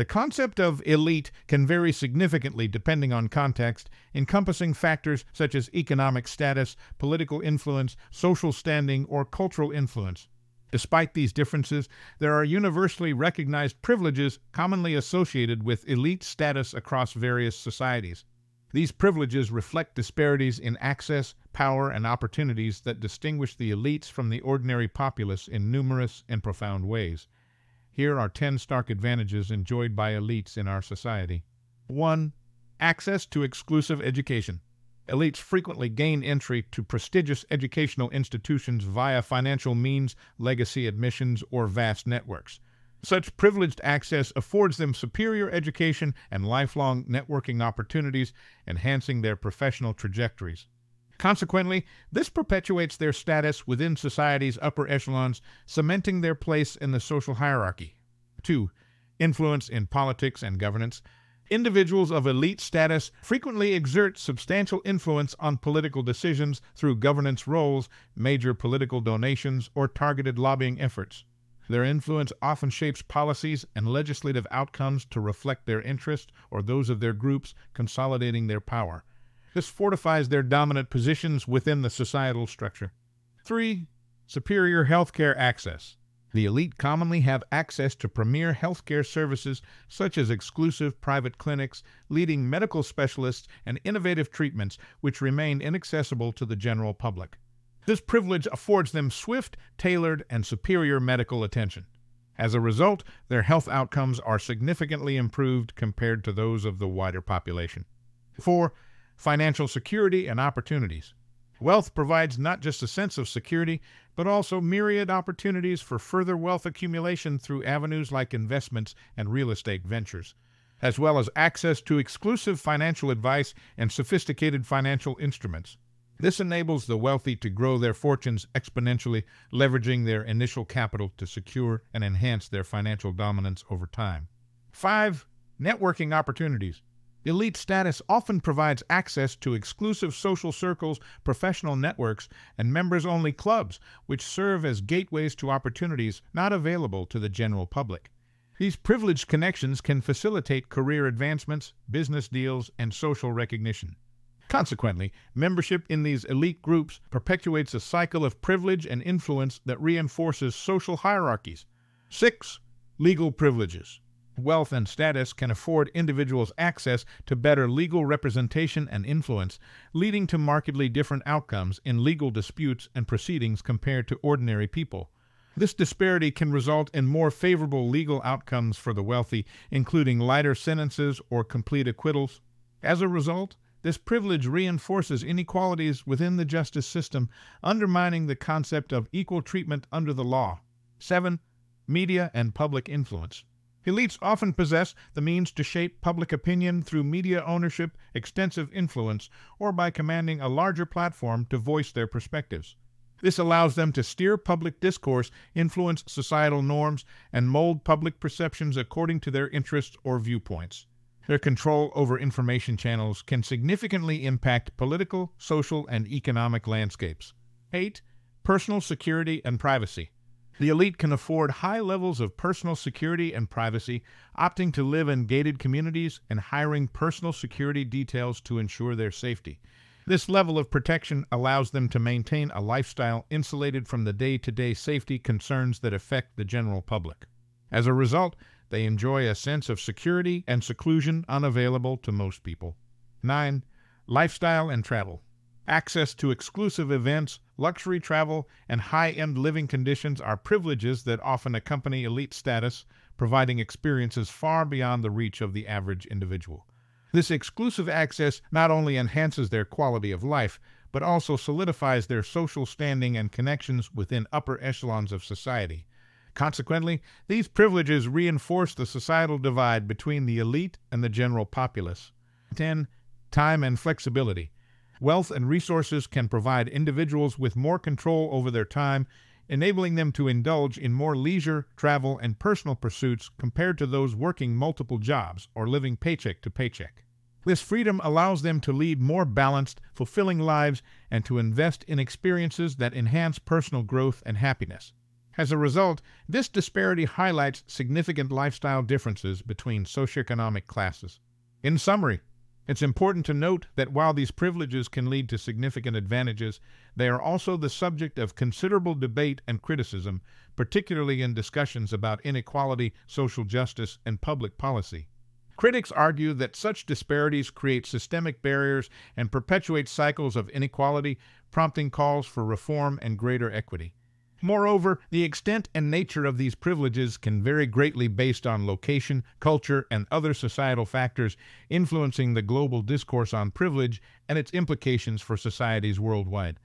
The concept of elite can vary significantly depending on context, encompassing factors such as economic status, political influence, social standing, or cultural influence. Despite these differences, there are universally recognized privileges commonly associated with elite status across various societies. These privileges reflect disparities in access, power, and opportunities that distinguish the elites from the ordinary populace in numerous and profound ways. Here are 10 stark advantages enjoyed by elites in our society. 1. Access to exclusive education. Elites frequently gain entry to prestigious educational institutions via financial means, legacy admissions, or vast networks. Such privileged access affords them superior education and lifelong networking opportunities, enhancing their professional trajectories. Consequently, this perpetuates their status within society's upper echelons, cementing their place in the social hierarchy. 2. Influence in politics and governance. Individuals of elite status frequently exert substantial influence on political decisions through governance roles, major political donations, or targeted lobbying efforts. Their influence often shapes policies and legislative outcomes to reflect their interests or those of their groups, consolidating their power. This fortifies their dominant positions within the societal structure. 3. Superior healthcare access. The elite commonly have access to premier healthcare services such as exclusive private clinics, leading medical specialists, and innovative treatments which remain inaccessible to the general public. This privilege affords them swift, tailored, and superior medical attention. As a result, their health outcomes are significantly improved compared to those of the wider population. 4. Financial security and opportunities. Wealth provides not just a sense of security, but also myriad opportunities for further wealth accumulation through avenues like investments and real estate ventures, as well as access to exclusive financial advice and sophisticated financial instruments. This enables the wealthy to grow their fortunes exponentially, leveraging their initial capital to secure and enhance their financial dominance over time. 5. Networking opportunities. Elite status often provides access to exclusive social circles, professional networks, and members-only clubs, which serve as gateways to opportunities not available to the general public. These privileged connections can facilitate career advancements, business deals, and social recognition. Consequently, membership in these elite groups perpetuates a cycle of privilege and influence that reinforces social hierarchies. 6. Legal privileges. Wealth and status can afford individuals access to better legal representation and influence, leading to markedly different outcomes in legal disputes and proceedings compared to ordinary people. This disparity can result in more favorable legal outcomes for the wealthy, including lighter sentences or complete acquittals. As a result, this privilege reinforces inequalities within the justice system, undermining the concept of equal treatment under the law. 7. Media and public influence. Elites often possess the means to shape public opinion through media ownership, extensive influence, or by commanding a larger platform to voice their perspectives. This allows them to steer public discourse, influence societal norms, and mold public perceptions according to their interests or viewpoints. Their control over information channels can significantly impact political, social, and economic landscapes. 8. Personal security and privacy. The elite can afford high levels of personal security and privacy, opting to live in gated communities and hiring personal security details to ensure their safety. This level of protection allows them to maintain a lifestyle insulated from the day-to-day safety concerns that affect the general public. As a result, they enjoy a sense of security and seclusion unavailable to most people. 9. Lifestyle and travel. Access to exclusive events, luxury travel, and high-end living conditions are privileges that often accompany elite status, providing experiences far beyond the reach of the average individual. This exclusive access not only enhances their quality of life, but also solidifies their social standing and connections within upper echelons of society. Consequently, these privileges reinforce the societal divide between the elite and the general populace. 10. Time and flexibility. Wealth and resources can provide individuals with more control over their time, enabling them to indulge in more leisure, travel, and personal pursuits compared to those working multiple jobs or living paycheck to paycheck. This freedom allows them to lead more balanced, fulfilling lives and to invest in experiences that enhance personal growth and happiness. As a result, this disparity highlights significant lifestyle differences between socioeconomic classes. In summary, it's important to note that while these privileges can lead to significant advantages, they are also the subject of considerable debate and criticism, particularly in discussions about inequality, social justice, and public policy. Critics argue that such disparities create systemic barriers and perpetuate cycles of inequality, prompting calls for reform and greater equity. Moreover, the extent and nature of these privileges can vary greatly based on location, culture, and other societal factors, influencing the global discourse on privilege and its implications for societies worldwide.